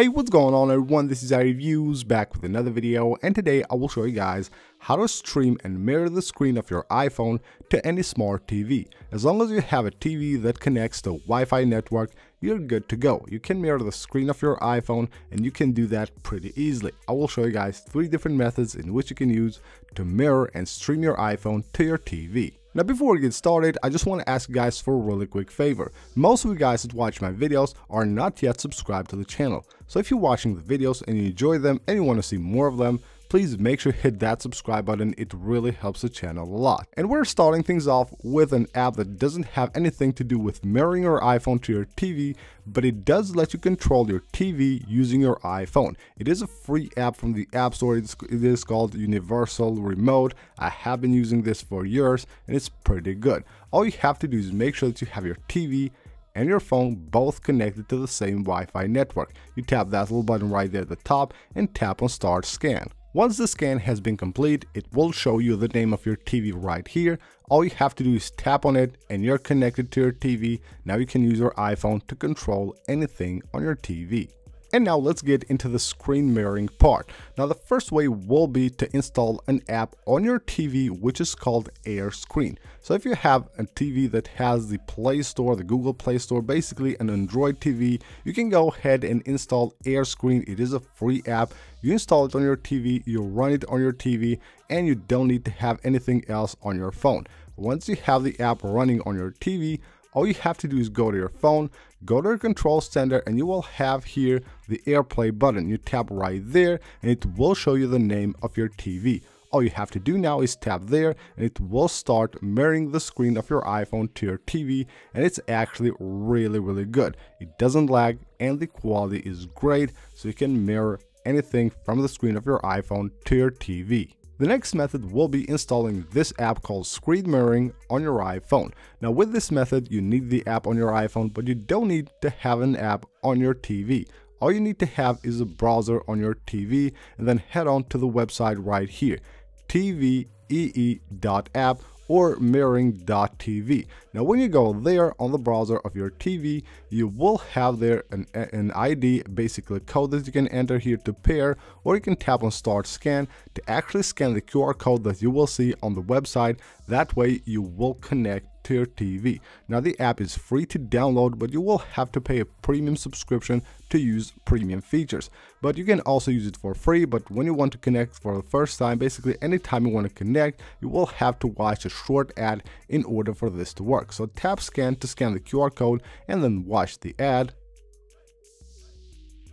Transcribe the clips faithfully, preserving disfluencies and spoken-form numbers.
Hey, what's going on everyone, this is iReviews back with another video, and today I will show you guys how to stream and mirror the screen of your iPhone to any smart T V. As long as you have a T V that connects to Wi-Fi network, you're good to go. You can mirror the screen of your iPhone and you can do that pretty easily. I will show you guys three different methods in which you can use to mirror and stream your iPhone to your T V. Now before we get started, I just want to ask you guys for a really quick favor. Most of you guys that watch my videos are not yet subscribed to the channel. So if you're watching the videos and you enjoy them and you want to see more of them, please make sure you hit that subscribe button, it really helps the channel a lot. And we're starting things off with an app that doesn't have anything to do with mirroring your iPhone to your T V, but it does let you control your T V using your iPhone. It is a free app from the App Store. It is called Universal Remote. I have been using this for years and it's pretty good. All you have to do is make sure that you have your T V and your phone both connected to the same Wi-Fi network. You tap that little button right there at the top and tap on Start Scan. Once the scan has been complete, it will show you the name of your T V right here. All you have to do is tap on it and you're connected to your T V. Now you can use your iPhone to control anything on your T V. And now let's get into the screen mirroring part. Now the first way will be to install an app on your T V which is called AirScreen. So if you have a T V that has the Play Store, the Google Play Store, basically an Android T V, you can go ahead and install AirScreen. It is a free app. You install it on your T V, you run it on your T V, and you don't need to have anything else on your phone. Once you have the app running on your T V, all you have to do is go to your phone, go to your control center, and you will have here the AirPlay button. You tap right there and it will show you the name of your T V. All you have to do now is tap there and it will start mirroring the screen of your iPhone to your T V, and it's actually really really good. It doesn't lag and the quality is great, so you can mirror anything from the screen of your iPhone to your T V. The next method will be installing this app called Screen Mirroring on your iPhone. Now with this method, you need the app on your iPhone, but you don't need to have an app on your T V. All you need to have is a browser on your T V and then head on to the website right here, T V E E dot app or mirroring dot T V. Now when you go there on the browser of your T V, you will have there an, an I D, basically code that you can enter here to pair, or you can tap on Start Scan to actually scan the Q R code that you will see on the website. That way you will connect to your T V. Now the app is free to download, but you will have to pay a premium subscription to use premium features. But you can also use it for free, but when you want to connect for the first time, basically anytime you want to connect, you will have to watch a short ad in order for this to work. So tap scan to scan the Q R code and then watch the ad.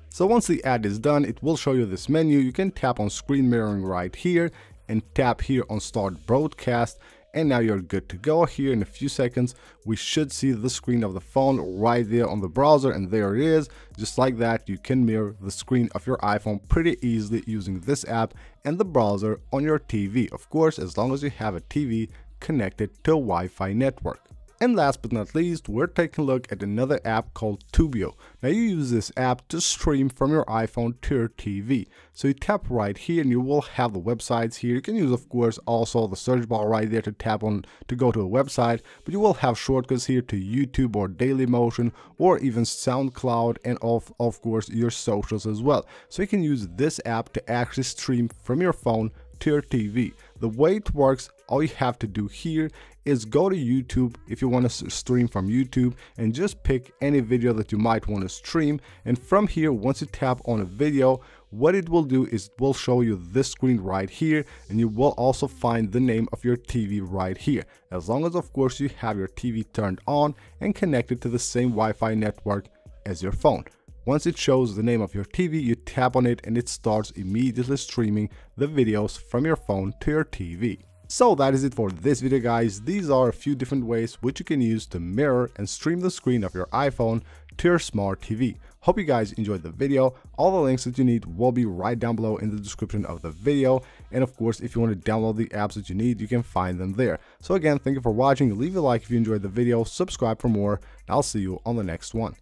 So once the ad is done, it will show you this menu. You can tap on Screen Mirroring right here and tap here on Start Broadcast. And now you're good to go. Here in a few seconds, we should see the screen of the phone right there on the browser, and there it is. Just like that, you can mirror the screen of your iPhone pretty easily using this app and the browser on your T V. Of course, as long as you have a T V connected to a Wi-Fi network. And last but not least, we're taking a look at another app called Tubio. Now you use this app to stream from your iPhone to your T V. So you tap right here and you will have the websites here. You can use, of course, also the search bar right there to tap on to go to a website, but you will have shortcuts here to YouTube or Daily Motion or even SoundCloud, and of, of course your socials as well. So you can use this app to actually stream from your phone to your T V. The way it works, all you have to do here is go to YouTube if you want to stream from YouTube and just pick any video that you might want to stream. And from here, once you tap on a video, what it will do is it will show you this screen right here, and you will also find the name of your T V right here. As long as, of course, you have your T V turned on and connected to the same Wi-Fi network as your phone. Once it shows the name of your T V, you tap on it and it starts immediately streaming the videos from your phone to your T V. So that is it for this video guys. These are a few different ways which you can use to mirror and stream the screen of your iPhone to your smart T V. Hope you guys enjoyed the video. All the links that you need will be right down below in the description of the video. And of course, if you want to download the apps that you need, you can find them there. So again, thank you for watching. Leave a like if you enjoyed the video, subscribe for more, and I'll see you on the next one.